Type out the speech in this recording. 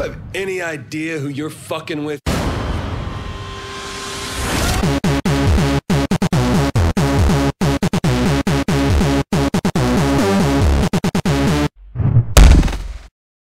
You have any idea who you're fucking with?